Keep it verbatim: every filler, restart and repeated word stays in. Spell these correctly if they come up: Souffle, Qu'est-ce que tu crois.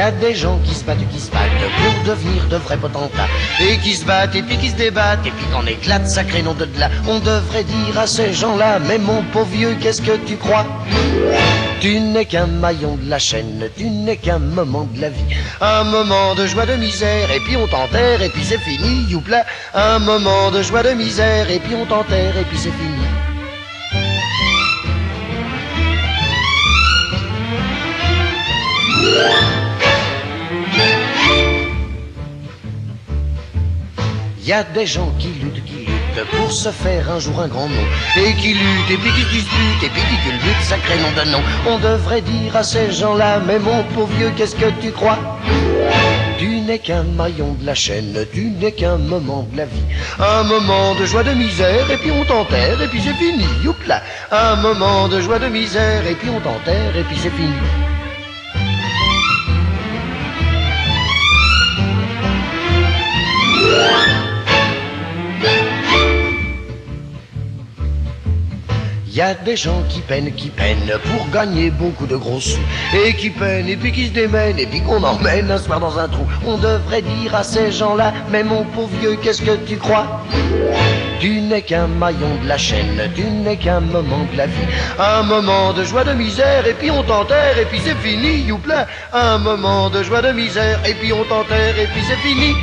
y a des gens qui se battent, qui se battent pour devenir de vrais potentats, et qui se battent, et puis qui se débattent, et puis qu'on éclate, sacré nom de de là. On devrait dire à ces gens-là, mais mon pauvre vieux, qu'est-ce que tu crois? Tu n'es qu'un maillon de la chaîne, tu n'es qu'un moment de la vie, un moment de joie, de misère, et puis on t'enterre, et puis c'est fini, youpla. Un moment de joie, de misère, et puis on t'enterre, et puis c'est fini. Y a des gens qui luttent, qui luttent pour se faire un jour un grand nom, et qui luttent, et puis qui disputent, et puis qui culbutent, sacré nom de nom. On devrait dire à ces gens-là, mais mon pauvre vieux, qu'est-ce que tu crois? Tu n'es qu'un maillon de la chaîne, tu n'es qu'un moment de la vie, un moment de joie, de misère, et puis on t'enterre, et puis c'est fini, youpla. Un moment de joie, de misère, et puis on t'enterre, et puis c'est fini. Y a des gens qui peinent, qui peinent pour gagner beaucoup de gros sous, et qui peinent, et puis qui se démènent, et puis qu'on emmène un soir dans un trou. On devrait dire à ces gens-là, mais mon pauvre vieux, qu'est-ce que tu crois? Tu n'es qu'un maillon de la chaîne, tu n'es qu'un moment de la vie, un moment de joie, de misère, et puis on t'enterre, et puis c'est fini, youpla. Un moment de joie, de misère, et puis on t'enterre, et puis c'est fini.